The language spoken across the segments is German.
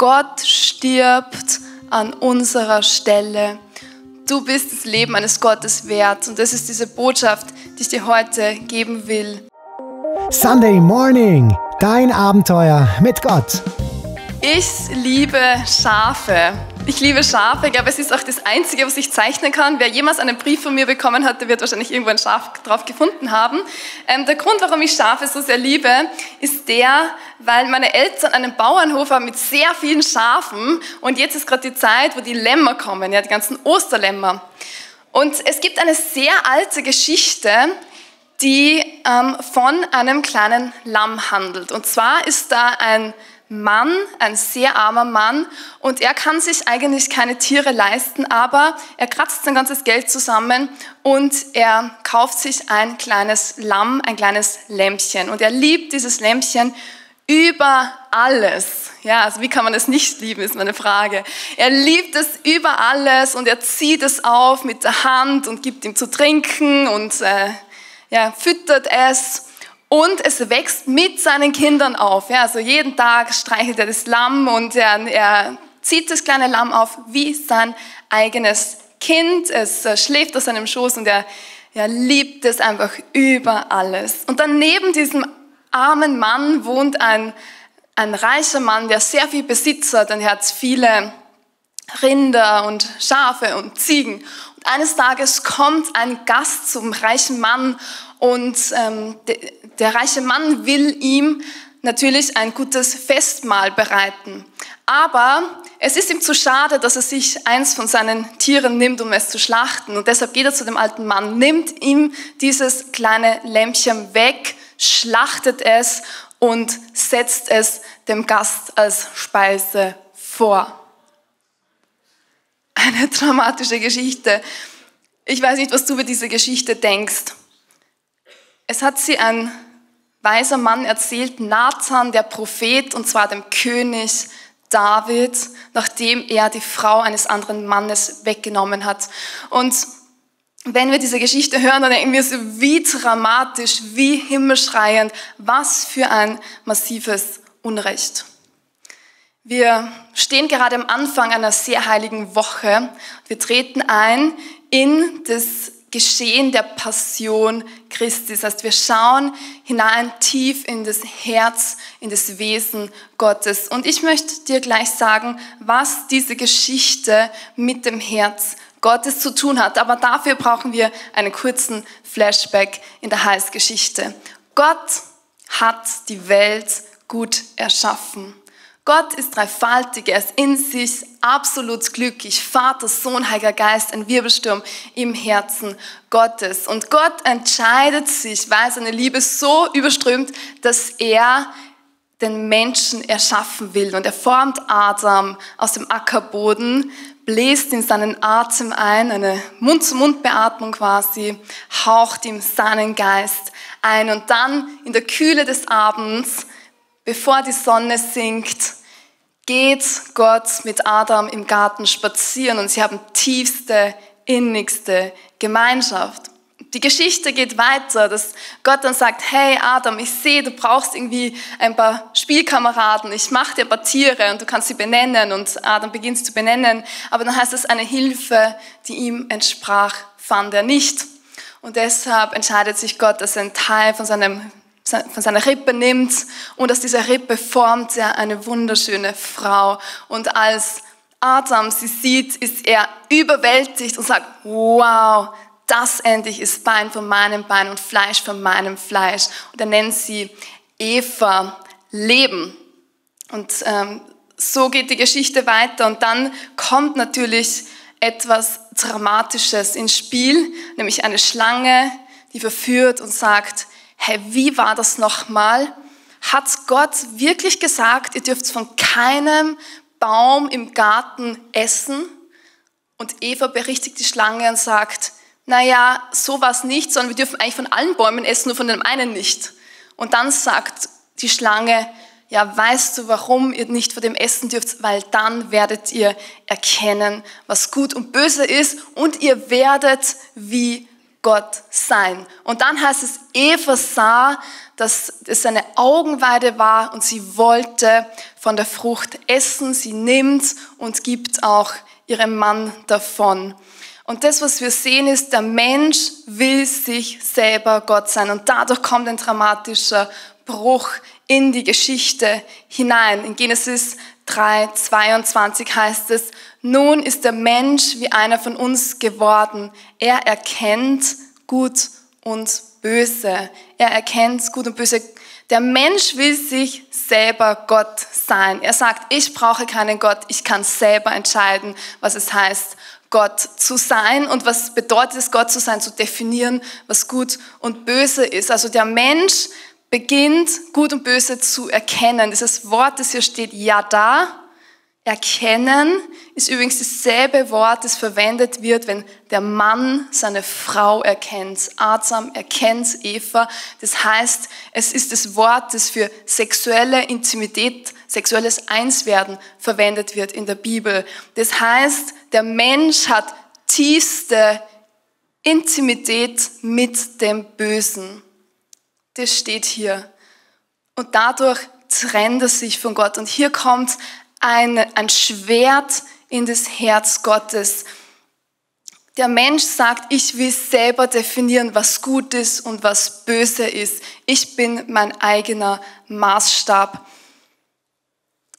Gott stirbt an unserer Stelle. Du bist das Leben eines Gottes wert. Und das ist diese Botschaft, die ich dir heute geben will. Sunday Morning, dein Abenteuer mit Gott. Ich liebe Schafe. Ich liebe Schafe. Ich glaube, es ist auch das Einzige, was ich zeichnen kann. Wer jemals einen Brief von mir bekommen hat, der wird wahrscheinlich irgendwo ein Schaf drauf gefunden haben. Der Grund, warum ich Schafe so sehr liebe, ist der, weil meine Eltern einen Bauernhof haben mit sehr vielen Schafen. Und jetzt ist gerade die Zeit, wo die Lämmer kommen, ja, die ganzen Osterlämmer. Und es gibt eine sehr alte Geschichte, die von einem kleinen Lamm handelt. Und zwar ist da ein sehr armer Mann, und er kann sich eigentlich keine Tiere leisten, aber er kratzt sein ganzes Geld zusammen und er kauft sich ein kleines Lamm, ein kleines Lämpchen. Und er liebt dieses Lämpchen über alles. Ja, also wie kann man es nicht lieben, ist meine Frage. Er liebt es über alles und er zieht es auf mit der Hand und gibt ihm zu trinken und füttert es. Und es wächst mit seinen Kindern auf. Ja, also jeden Tag streichelt er das Lamm und er zieht das kleine Lamm auf wie sein eigenes Kind. Es schläft auf seinem Schoß und er liebt es einfach über alles. Und dann neben diesem armen Mann wohnt ein reicher Mann, der sehr viel Besitz hat. Und er hat viele Rinder und Schafe und Ziegen. Und eines Tages kommt ein Gast zum reichen Mann und der reiche Mann will ihm natürlich ein gutes Festmahl bereiten. Aber es ist ihm zu schade, dass er sich eins von seinen Tieren nimmt, um es zu schlachten. Und deshalb geht er zu dem alten Mann, nimmt ihm dieses kleine Lämpchen weg, schlachtet es und setzt es dem Gast als Speise vor. Eine dramatische Geschichte. Ich weiß nicht, was du über diese Geschichte denkst. Es hat sie ein weiser Mann erzählt, Nathan, der Prophet, und zwar dem König David, nachdem er die Frau eines anderen Mannes weggenommen hat. Und wenn wir diese Geschichte hören, dann denken wir so, wie dramatisch, wie himmelschreiend, was für ein massives Unrecht. Wir stehen gerade am Anfang einer sehr heiligen Woche. Wir treten ein in das Geschehen der Passion Christi. Das heißt, wir schauen hinein tief in das Herz, in das Wesen Gottes. Und ich möchte dir gleich sagen, was diese Geschichte mit dem Herz Gottes zu tun hat. Aber dafür brauchen wir einen kurzen Flashback in der Heilsgeschichte. Gott hat die Welt gut erschaffen. Gott ist dreifaltig, er ist in sich absolut glücklich. Vater, Sohn, Heiliger Geist, ein Wirbelsturm im Herzen Gottes. Und Gott entscheidet sich, weil seine Liebe so überströmt, dass er den Menschen erschaffen will. Und er formt Adam aus dem Ackerboden, bläst in seinen Atem ein, eine Mund-zu-Mund-Beatmung quasi, haucht ihm seinen Geist ein. Und dann in der Kühle des Abends, bevor die Sonne sinkt, geht Gott mit Adam im Garten spazieren und sie haben tiefste, innigste Gemeinschaft. Die Geschichte geht weiter, dass Gott dann sagt, hey Adam, ich sehe, du brauchst irgendwie ein paar Spielkameraden, ich mache dir ein paar Tiere und du kannst sie benennen, und Adam beginnt sie zu benennen, aber dann heißt es, eine Hilfe, die ihm entsprach, fand er nicht. Und deshalb entscheidet sich Gott, dass er einen Teil von seiner Rippe nimmt, und aus dieser Rippe formt er eine wunderschöne Frau. Und als Adam sie sieht, ist er überwältigt und sagt, wow, das endlich ist Bein von meinem Bein und Fleisch von meinem Fleisch. Und er nennt sie Eva, Leben. Und so geht die Geschichte weiter, und dann kommt natürlich etwas Dramatisches ins Spiel, nämlich eine Schlange, die verführt und sagt, hey, wie war das nochmal? Hat Gott wirklich gesagt, ihr dürft von keinem Baum im Garten essen? Und Eva berichtigt die Schlange und sagt, naja, so war es nicht, sondern wir dürfen eigentlich von allen Bäumen essen, nur von dem einen nicht. Und dann sagt die Schlange, ja, weißt du, warum ihr nicht von dem essen dürft? Weil dann werdet ihr erkennen, was gut und böse ist, und ihr werdet wie Gott sein. Und dann heißt es, Eva sah, dass es eine Augenweide war und sie wollte von der Frucht essen. Sie nimmt und gibt auch ihrem Mann davon. Und das, was wir sehen, ist, der Mensch will sich selber Gott sein. Und dadurch kommt ein dramatischer Bruch in die Geschichte hinein. In Genesis 3,22 heißt es, nun ist der Mensch wie einer von uns geworden. Er erkennt Gut und Böse. Er erkennt Gut und Böse. Der Mensch will sich selber Gott sein. Er sagt, ich brauche keinen Gott, ich kann selber entscheiden, was es heißt, Gott zu sein und was bedeutet es, Gott zu sein, zu definieren, was gut und böse ist. Also der Mensch beginnt, Gut und Böse zu erkennen. Dieses Wort, das hier steht, Yada, erkennen, ist übrigens dasselbe Wort, das verwendet wird, wenn der Mann seine Frau erkennt. Adam erkennt Eva. Das heißt, es ist das Wort, das für sexuelle Intimität, sexuelles Einswerden verwendet wird in der Bibel. Das heißt, der Mensch hat tiefste Intimität mit dem Bösen. Das steht hier. Und dadurch trennt er sich von Gott. Und hier kommt ein Schwert in das Herz Gottes. Der Mensch sagt, ich will selber definieren, was gut ist und was böse ist. Ich bin mein eigener Maßstab.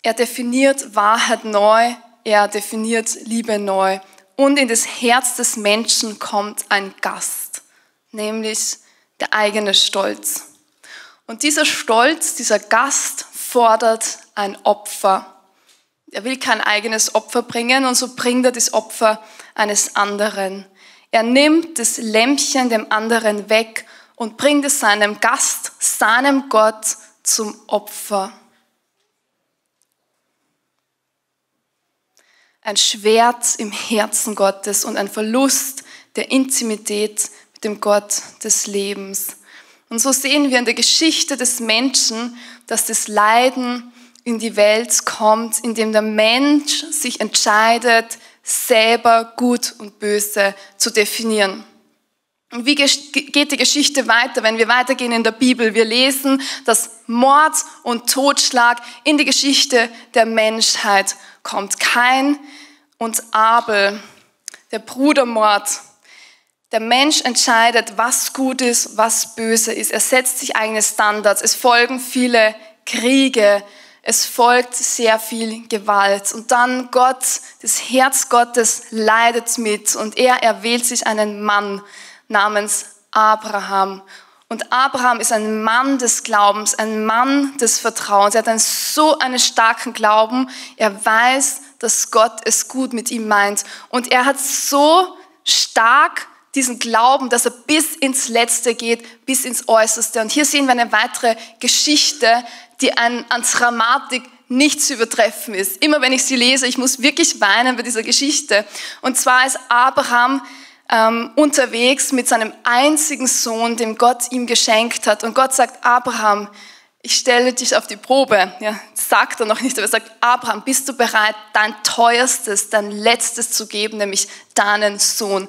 Er definiert Wahrheit neu, er definiert Liebe neu. Und in das Herz des Menschen kommt ein Gast, nämlich der eigene Stolz. Und dieser Stolz, dieser Gast fordert ein Opfer. Er will kein eigenes Opfer bringen und so bringt er das Opfer eines anderen. Er nimmt das Lämpchen dem anderen weg und bringt es seinem Gast, seinem Gott zum Opfer. Ein Schwert im Herzen Gottes und ein Verlust der Intimität mit dem Gott des Lebens. Und so sehen wir in der Geschichte des Menschen, dass das Leiden in die Welt kommt, indem der Mensch sich entscheidet, selber Gut und Böse zu definieren. Und wie geht die Geschichte weiter, wenn wir weitergehen in der Bibel? Wir lesen, dass Mord und Totschlag in die Geschichte der Menschheit kommt. Kain und Abel, der Brudermord. Der Mensch entscheidet, was gut ist, was böse ist. Er setzt sich eigene Standards. Es folgen viele Kriege. Es folgt sehr viel Gewalt. Und dann Gott, das Herz Gottes leidet mit. Und er erwählt sich einen Mann namens Abraham. Und Abraham ist ein Mann des Glaubens, ein Mann des Vertrauens. Er hat so einen starken Glauben. Er weiß, dass Gott es gut mit ihm meint. Und er hat so stark diesen Glauben, dass er bis ins Letzte geht, bis ins Äußerste. Und hier sehen wir eine weitere Geschichte, die an Dramatik nicht zu übertreffen ist. Immer wenn ich sie lese, ich muss wirklich weinen bei dieser Geschichte. Und zwar ist Abraham unterwegs mit seinem einzigen Sohn, den Gott ihm geschenkt hat. Und Gott sagt, Abraham, ich stelle dich auf die Probe. Ja, das sagt er noch nicht, aber er sagt, Abraham, bist du bereit, dein Teuerstes, dein Letztes zu geben, nämlich deinen Sohn?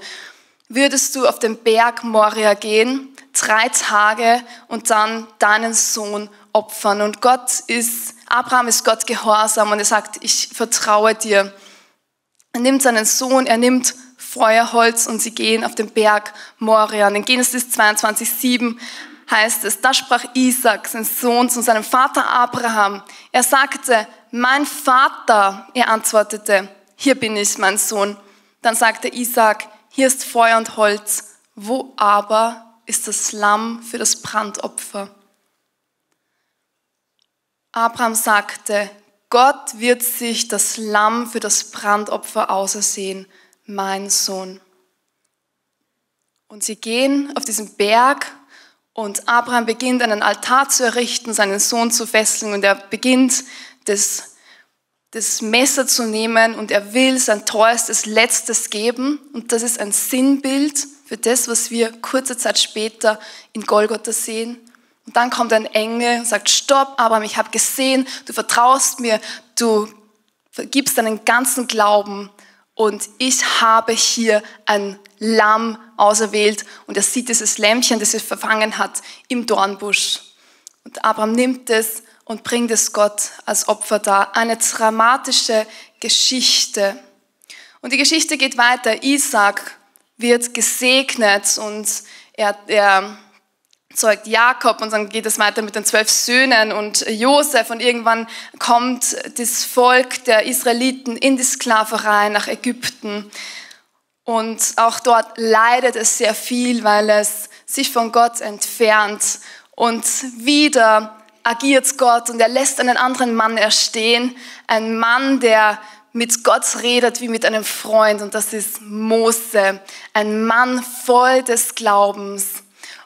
Würdest du auf den Berg Moria gehen, 3 Tage und dann deinen Sohn opfern? Und Abraham ist Gott gehorsam und er sagt, ich vertraue dir. Er nimmt seinen Sohn, er nimmt Feuerholz und sie gehen auf den Berg Moria. Und in Genesis 22,7 heißt es, da sprach Isaak, sein Sohn, zu seinem Vater Abraham. Er sagte, mein Vater, er antwortete, hier bin ich, mein Sohn. Dann sagte Isaak, hier ist Feuer und Holz, wo aber ist das Lamm für das Brandopfer? Abraham sagte, Gott wird sich das Lamm für das Brandopfer ausersehen, mein Sohn. Und sie gehen auf diesen Berg und Abraham beginnt einen Altar zu errichten, seinen Sohn zu fesseln und er beginnt das Messer zu nehmen und er will sein teuerstes Letztes geben. Und das ist ein Sinnbild für das, was wir kurze Zeit später in Golgotha sehen. Und dann kommt ein Engel und sagt, stopp, Abraham, ich habe gesehen, du vertraust mir, du vergibst deinen ganzen Glauben und ich habe hier ein Lamm auserwählt. Und er sieht dieses Lämmchen, das er verfangen hat, im Dornbusch. Und Abraham nimmt es und bringt es Gott als Opfer dar. Eine dramatische Geschichte. Und die Geschichte geht weiter. Isaak wird gesegnet und er zeugt Jakob und dann geht es weiter mit den 12 Söhnen und Josef und irgendwann kommt das Volk der Israeliten in die Sklaverei nach Ägypten und auch dort leidet es sehr viel, weil es sich von Gott entfernt und wieder agiert Gott und er lässt einen anderen Mann erstehen, ein Mann, der mit Gott redet wie mit einem Freund und das ist Mose, ein Mann voll des Glaubens.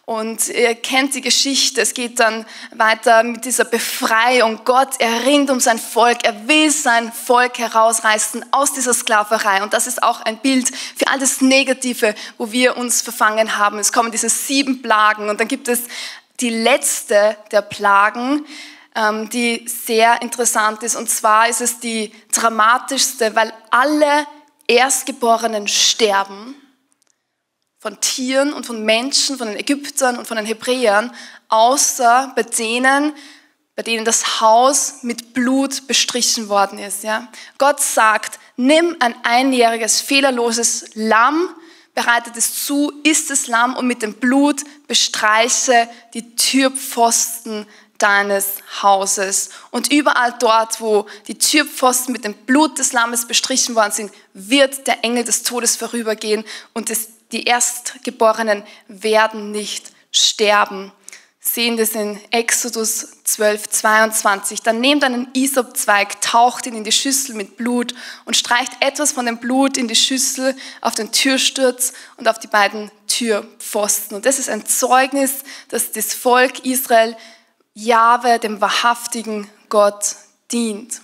Und ihr kennt die Geschichte, es geht dann weiter mit dieser Befreiung. Gott, er ringt um sein Volk, er will sein Volk herausreißen aus dieser Sklaverei. Und das ist auch ein Bild für all das Negative, wo wir uns verfangen haben. Es kommen diese 7 Plagen und dann gibt es die letzte der Plagen, die sehr interessant ist. Und zwar ist es die dramatischste, weil alle Erstgeborenen sterben. Von Tieren und von Menschen, von den Ägyptern und von den Hebräern, außer bei denen das Haus mit Blut bestrichen worden ist. Ja? Gott sagt, nimm ein einjähriges, fehlerloses Lamm, bereitet es zu, isst das Lamm und mit dem Blut bestreiche die Türpfosten deines Hauses. Und überall dort, wo die Türpfosten mit dem Blut des Lammes bestrichen worden sind, wird der Engel des Todes vorübergehen und die Erstgeborenen werden nicht sterben. Sehen das in Exodus 12,22. Dann nehmt einen Isopzweig, taucht ihn in die Schüssel mit Blut und streicht etwas von dem Blut in die Schüssel auf den Türsturz und auf die beiden Türpfosten. Und das ist ein Zeugnis, dass das Volk Israel Jahwe, dem wahrhaftigen Gott, dient.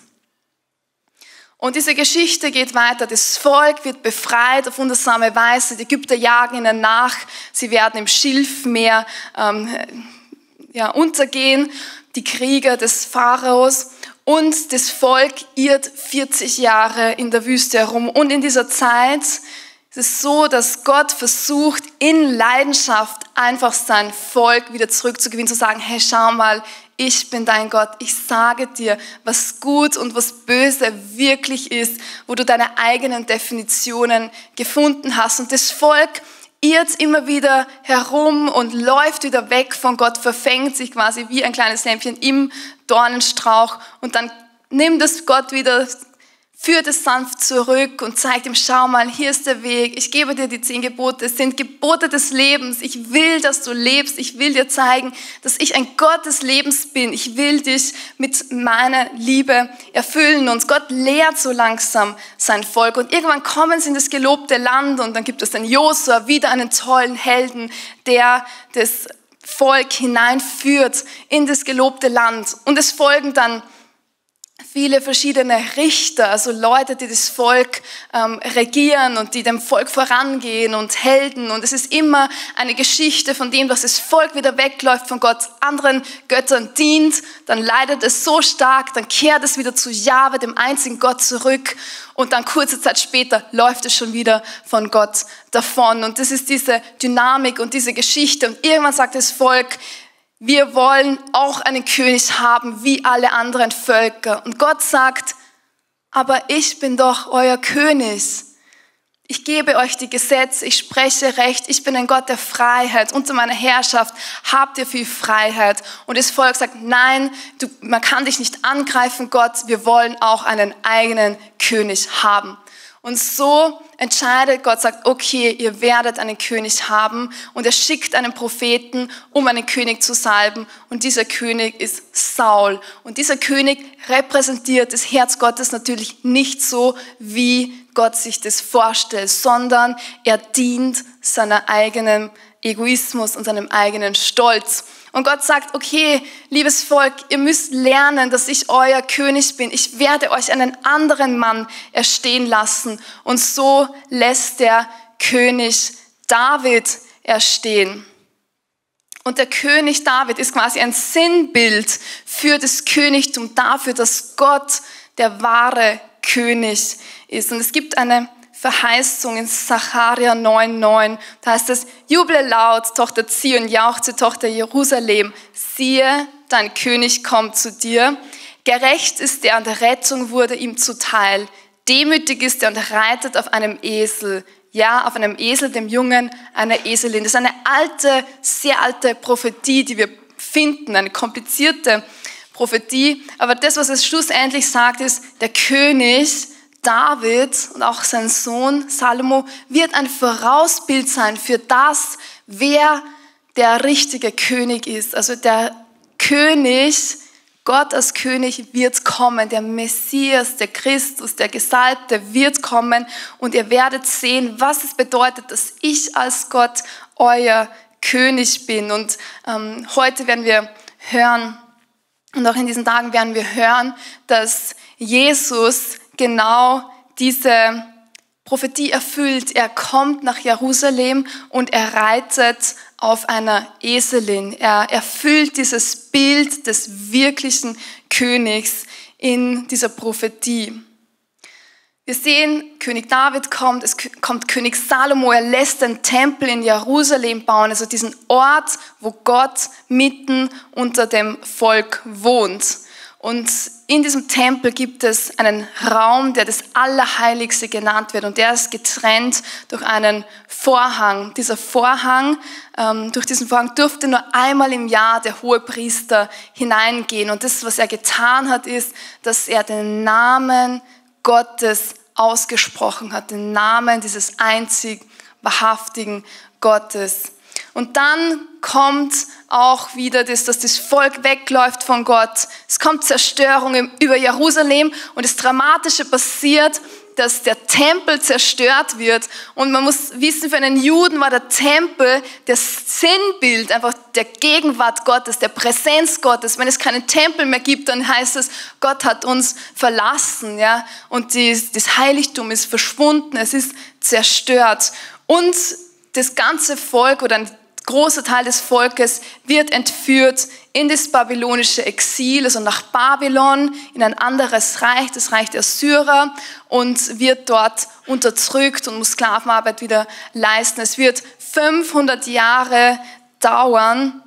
Und diese Geschichte geht weiter. Das Volk wird befreit auf wundersame Weise. Die Ägypter jagen ihnen nach. Sie werden im Schilfmeer untergehen. Die Krieger des Pharaos und das Volk irrt 40 Jahre in der Wüste herum. Und in dieser Zeit ist es so, dass Gott versucht, in Leidenschaft einfach sein Volk wieder zurückzugewinnen, zu sagen, hey, schau mal, ich bin dein Gott, ich sage dir, was gut und was böse wirklich ist, wo du deine eigenen Definitionen gefunden hast. Und das Volk irrt immer wieder herum und läuft wieder weg von Gott, verfängt sich quasi wie ein kleines Lämpchen im Dornenstrauch und dann nimmt es Gott wieder, führt es sanft zurück und zeigt ihm, schau mal, hier ist der Weg, ich gebe dir die 10 Gebote, es sind Gebote des Lebens, ich will, dass du lebst, ich will dir zeigen, dass ich ein Gott des Lebens bin, ich will dich mit meiner Liebe erfüllen und Gott lehrt so langsam sein Volk und irgendwann kommen sie in das gelobte Land und dann gibt es den Josua, wieder einen tollen Helden, der das Volk hineinführt in das gelobte Land und es folgen dann viele verschiedene Richter, also Leute, die das Volk regieren und die dem Volk vorangehen und Helden. Und es ist immer eine Geschichte von dem, dass das Volk wieder wegläuft von Gott, anderen Göttern dient, dann leidet es so stark, dann kehrt es wieder zu Jahwe, dem einzigen Gott, zurück und dann kurze Zeit später läuft es schon wieder von Gott davon. Und das ist diese Dynamik und diese Geschichte und irgendwann sagt das Volk, wir wollen auch einen König haben, wie alle anderen Völker. Und Gott sagt, aber ich bin doch euer König. Ich gebe euch die Gesetze, ich spreche Recht, ich bin ein Gott der Freiheit. Unter meiner Herrschaft habt ihr viel Freiheit. Und das Volk sagt, nein, man kann dich nicht angreifen, Gott. Wir wollen auch einen eigenen König haben. Und so entscheidet Gott, sagt, okay, ihr werdet einen König haben und er schickt einen Propheten, um einen König zu salben und dieser König ist Saul. Und dieser König repräsentiert das Herz Gottes natürlich nicht so, wie Gott sich das vorstellt, sondern er dient seinem eigenen Egoismus und seinem eigenen Stolz. Und Gott sagt, okay, liebes Volk, ihr müsst lernen, dass ich euer König bin. Ich werde euch einen anderen Mann erstehen lassen. Und so lässt der König David erstehen. Und der König David ist quasi ein Sinnbild für das Königtum, dafür, dass Gott der wahre König ist. Und es gibt eine Verheißung in Sacharia 9,9. Da heißt es, juble laut, Tochter Zion, jauchze, Tochter Jerusalem. Siehe, dein König kommt zu dir. Gerecht ist der und Rettung wurde ihm zuteil. Demütig ist er und reitet auf einem Esel. Ja, auf einem Esel, dem Jungen, einer Eselin. Das ist eine alte, sehr alte Prophetie, die wir finden, eine komplizierte Prophetie. Aber das, was es schlussendlich sagt, ist, der König David und auch sein Sohn Salomo wird ein Vorausbild sein für das, wer der richtige König ist. Also der König, Gott als König wird kommen, der Messias, der Christus, der Gesalbte wird kommen und ihr werdet sehen, was es bedeutet, dass ich als Gott euer König bin. Und heute werden wir hören, und auch in diesen Tagen werden wir hören, dass Jesus genau diese Prophetie erfüllt. Er kommt nach Jerusalem und er reitet auf einer Eselin. Er erfüllt dieses Bild des wirklichen Königs in dieser Prophetie. Wir sehen, König David kommt, es kommt König Salomo, er lässt den Tempel in Jerusalem bauen, also diesen Ort, wo Gott mitten unter dem Volk wohnt. Und in diesem Tempel gibt es einen Raum, der das Allerheiligste genannt wird. Und der ist getrennt durch einen Vorhang. Durch diesen Vorhang durfte nur einmal im Jahr der Hohepriester hineingehen. Und das, was er getan hat, ist, dass er den Namen Gottes ausgesprochen hat. Den Namen dieses einzig wahrhaftigen Gottes. Und dann kommt auch wieder das, dass das Volk wegläuft von Gott. Es kommt Zerstörung über Jerusalem und das Dramatische passiert, dass der Tempel zerstört wird. Und man muss wissen, für einen Juden war der Tempel das Sinnbild einfach der Gegenwart Gottes, der Präsenz Gottes. Wenn es keinen Tempel mehr gibt, dann heißt es, Gott hat uns verlassen, ja? Und das Heiligtum ist verschwunden, es ist zerstört. Und das ganze Volk oder ein großer Teil des Volkes wird entführt in das babylonische Exil, also nach Babylon, in ein anderes Reich, das Reich der Syrer, und wird dort unterdrückt und muss Sklavenarbeit wieder leisten. Es wird 500 Jahre dauern,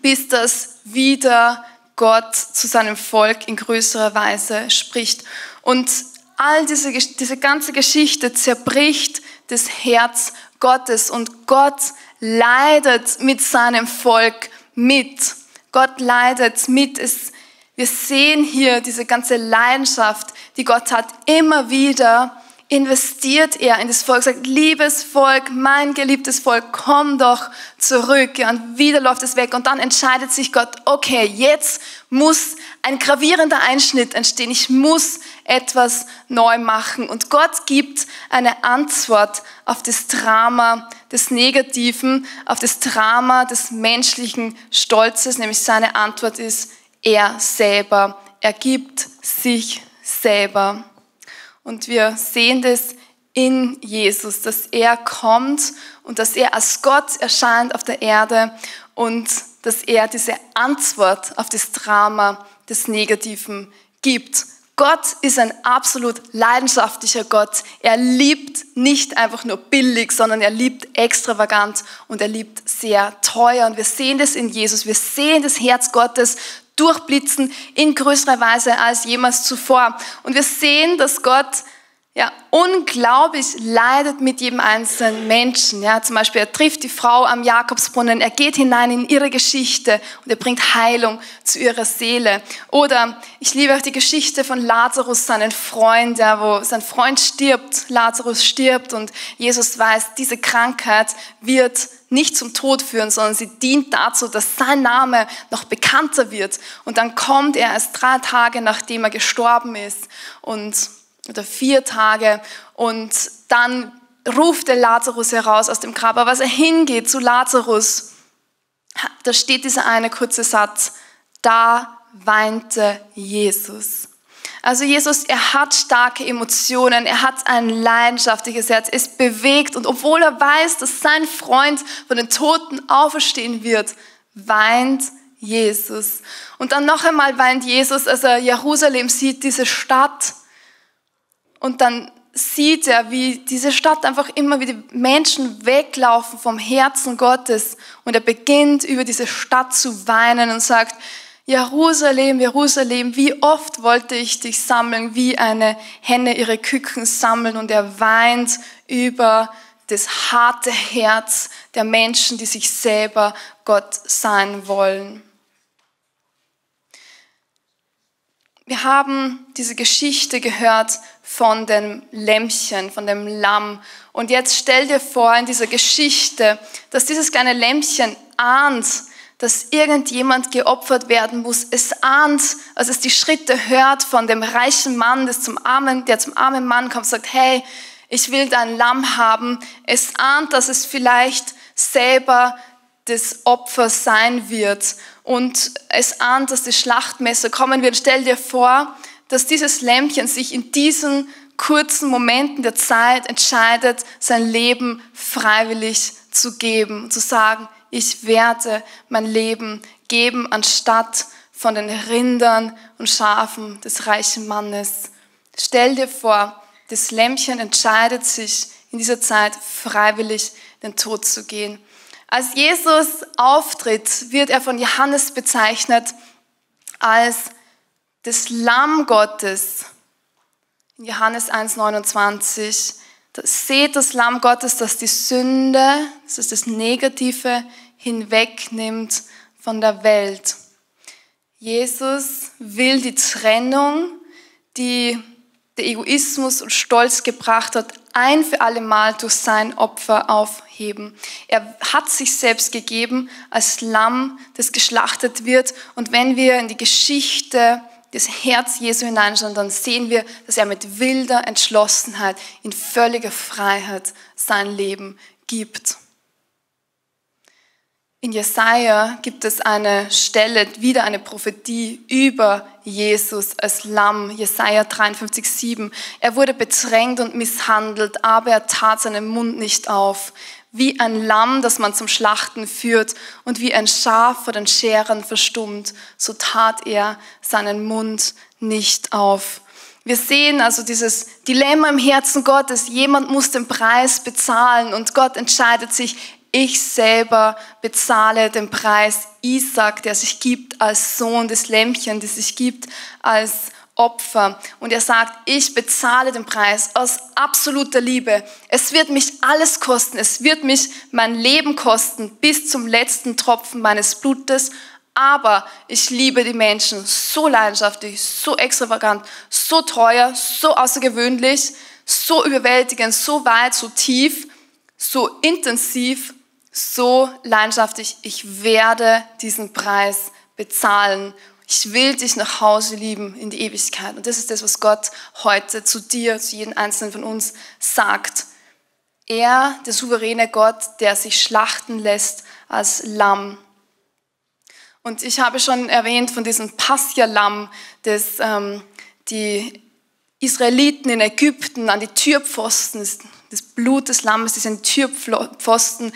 bis das wieder Gott zu seinem Volk in größerer Weise spricht. Und all diese ganze Geschichte zerbricht das Herz Gottes und Gott leidet mit seinem Volk mit. Gott leidet mit. Wir sehen hier diese ganze Leidenschaft, die Gott hat. Immer wieder investiert er in das Volk, sagt, liebes Volk, mein geliebtes Volk, komm doch zurück. Ja, und wieder läuft es weg und dann entscheidet sich Gott, okay, jetzt muss ein gravierender Einschnitt entstehen. Ich muss etwas neu machen. Und Gott gibt eine Antwort auf das Drama des Negativen, auf das Drama des menschlichen Stolzes. Nämlich seine Antwort ist, er selber. Er gibt sich selber. Und wir sehen das in Jesus, dass er kommt und dass er als Gott erscheint auf der Erde und dass er diese Antwort auf das Drama des Negativen gibt. Gott ist ein absolut leidenschaftlicher Gott. Er liebt nicht einfach nur billig, sondern er liebt extravagant und er liebt sehr teuer. Und wir sehen das in Jesus. Wir sehen das Herz Gottes durchblitzen in größerer Weise als jemals zuvor. Und wir sehen, dass Gott ja unglaublich leidet mit jedem einzelnen Menschen. Ja, zum Beispiel, er trifft die Frau am Jakobsbrunnen, er geht hinein in ihre Geschichte und er bringt Heilung zu ihrer Seele. Oder ich liebe auch die Geschichte von Lazarus, seinen Freund, ja, wo sein Freund stirbt, Lazarus stirbt und Jesus weiß, diese Krankheit wird nicht zum Tod führen, sondern sie dient dazu, dass sein Name noch bekannter wird. Und dann kommt er erst 3 Tage, nachdem er gestorben ist, oder 4 Tage, und dann ruft er Lazarus heraus aus dem Grab. Aber als er hingeht zu Lazarus, da steht dieser eine kurze Satz, da weinte Jesus. Also Jesus, er hat starke Emotionen, er hat ein leidenschaftliches Herz, es bewegt, und obwohl er weiß, dass sein Freund von den Toten auferstehen wird, weint Jesus. Und dann noch einmal weint Jesus, als er Jerusalem sieht, diese Stadt, und dann sieht er, wie diese Stadt einfach immer wieder Menschen weglaufen vom Herzen Gottes. Und er beginnt über diese Stadt zu weinen und sagt, Jerusalem, Jerusalem, wie oft wollte ich dich sammeln, wie eine Henne ihre Küken sammeln. Und er weint über das harte Herz der Menschen, die sich selber Gott sein wollen. Wir haben diese Geschichte gehört von dem Lämmchen, von dem Lamm. Und jetzt stell dir vor in dieser Geschichte, dass dieses kleine Lämmchen ahnt, dass irgendjemand geopfert werden muss. Es ahnt, als es die Schritte hört von dem reichen Mann, der zum armen Mann kommt und sagt, hey, ich will dein Lamm haben. Es ahnt, dass es vielleicht selber das Opfer sein wird. Und es ahnt, dass die Schlachtmesser kommen wird. Stell dir vor, dass dieses Lämmchen sich in diesen kurzen Momenten der Zeit entscheidet, sein Leben freiwillig zu geben. Zu sagen, ich werde mein Leben geben, anstatt von den Rindern und Schafen des reichen Mannes. Stell dir vor, das Lämmchen entscheidet sich in dieser Zeit freiwillig den Tod zu gehen. Als Jesus auftritt, wird er von Johannes bezeichnet als das Lamm Gottes. In Johannes 1,29 seht das Lamm Gottes, das die Sünde, das ist das Negative, hinwegnimmt von der Welt. Jesus will die Trennung, die der Egoismus und Stolz gebracht hat, ein für alle Mal durch sein Opfer aufheben. Er hat sich selbst gegeben als Lamm, das geschlachtet wird. Und wenn wir in die Geschichte das Herz Jesu hineinschauen, dann sehen wir, dass er mit wilder Entschlossenheit in völliger Freiheit sein Leben gibt. In Jesaja gibt es eine Stelle, wieder eine Prophetie über Jesus als Lamm, Jesaja 53,7. Er wurde bedrängt und misshandelt, aber er tat seinen Mund nicht auf. Wie ein Lamm, das man zum Schlachten führt und wie ein Schaf vor den Scheren verstummt, so tat er seinen Mund nicht auf. Wir sehen also dieses Dilemma im Herzen Gottes, jemand muss den Preis bezahlen und Gott entscheidet sich, ich selber bezahle den Preis. Isaak, der sich gibt als Sohn des Lämmchen, der sich gibt als Opfer. Und er sagt, ich bezahle den Preis aus absoluter Liebe. Es wird mich alles kosten. Es wird mich mein Leben kosten bis zum letzten Tropfen meines Blutes. Aber ich liebe die Menschen so leidenschaftlich, so extravagant, so teuer, so außergewöhnlich, so überwältigend, so weit, so tief, so intensiv, so leidenschaftlich. Ich werde diesen Preis bezahlen. Ich will dich nach Hause lieben in die Ewigkeit. Und das ist das, was Gott heute zu dir, zu jedem Einzelnen von uns sagt. Er, der souveräne Gott, der sich schlachten lässt als Lamm. Und ich habe schon erwähnt von diesem Passia-Lamm, das die Israeliten in Ägypten an die Türpfosten, das Blut des Lammes, das an Türpfosten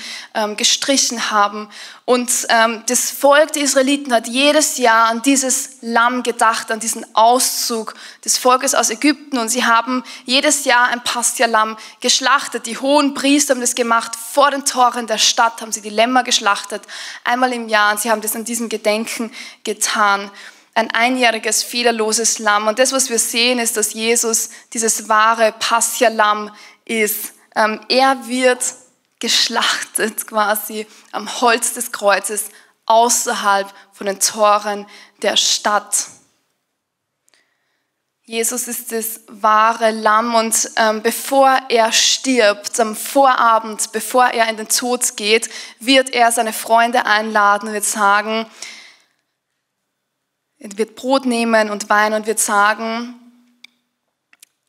gestrichen haben. Und das Volk der Israeliten hat jedes Jahr an dieses Lamm gedacht, an diesen Auszug des Volkes aus Ägypten. Und sie haben jedes Jahr ein Passia-Lamm geschlachtet. Die hohen Priester haben das gemacht. Vor den Toren der Stadt haben sie die Lämmer geschlachtet. Einmal im Jahr. Und sie haben das an diesem Gedenken getan. Ein einjähriges, fehlerloses Lamm. Und das, was wir sehen, ist, dass Jesus dieses wahre Passia-Lamm ist. Er wird geschlachtet quasi am Holz des Kreuzes außerhalb von den Toren der Stadt. Jesus ist das wahre Lamm und bevor er stirbt, am Vorabend, bevor er in den Tod geht, wird er seine Freunde einladen und wird sagen, er wird Brot nehmen und Wein und wird sagen,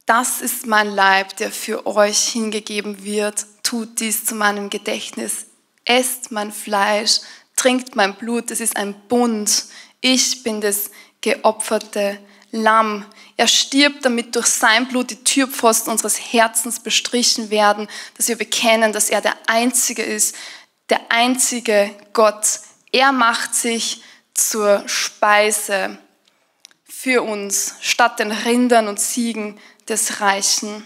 das ist mein Leib, der für euch hingegeben wird. Tut dies zu meinem Gedächtnis. Esst mein Fleisch, trinkt mein Blut. Das ist ein Bund. Ich bin das geopferte Lamm. Er stirbt, damit durch sein Blut die Türpfosten unseres Herzens bestrichen werden, dass wir bekennen, dass er der Einzige ist, der einzige Gott. Er macht sich zur Speise für uns, statt den Rindern und Ziegen des Reichen.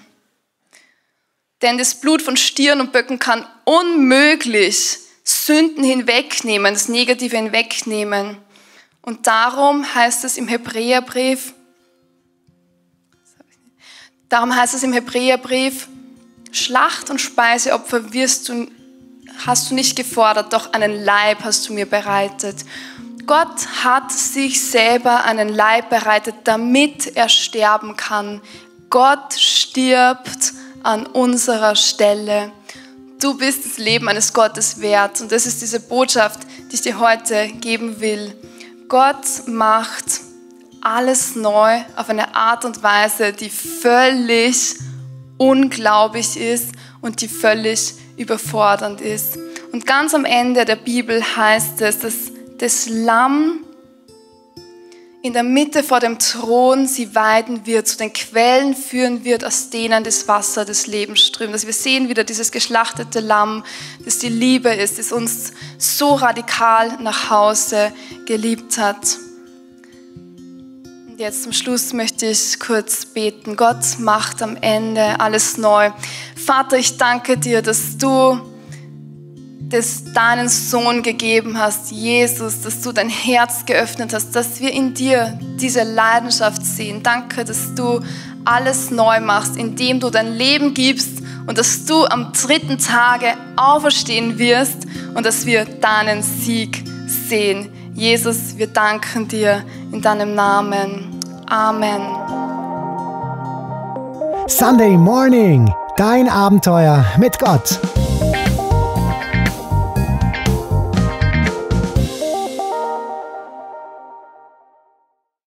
Denn das Blut von Stieren und Böcken kann unmöglich Sünden hinwegnehmen, das Negative hinwegnehmen. Und darum heißt es im Hebräerbrief, Schlacht- und Speiseopfer hast du nicht gefordert, doch einen Leib hast du mir bereitet. Gott hat sich selber einen Leib bereitet, damit er sterben kann. Gott stirbt an unserer Stelle. Du bist das Leben eines Gottes wert. Und das ist diese Botschaft, die ich dir heute geben will. Gott macht alles neu auf eine Art und Weise, die völlig unglaublich ist und die völlig überfordernd ist. Und ganz am Ende der Bibel heißt es, dass das Lamm in der Mitte vor dem Thron sie weiden wird, zu den Quellen führen wird, aus denen das Wasser des Lebens strömt. Dass wir sehen wieder dieses geschlachtete Lamm, das die Liebe ist, das uns so radikal nach Hause geliebt hat. Und jetzt zum Schluss möchte ich kurz beten. Gott macht am Ende alles neu. Vater, ich danke dir, dass du deinen Sohn gegeben hast, Jesus, dass du dein Herz geöffnet hast, dass wir in dir diese Leidenschaft sehen. Danke, dass du alles neu machst, indem du dein Leben gibst und dass du am 3. Tage auferstehen wirst und dass wir deinen Sieg sehen. Jesus, wir danken dir in deinem Namen. Amen. Sunday Morning, dein Abenteuer mit Gott.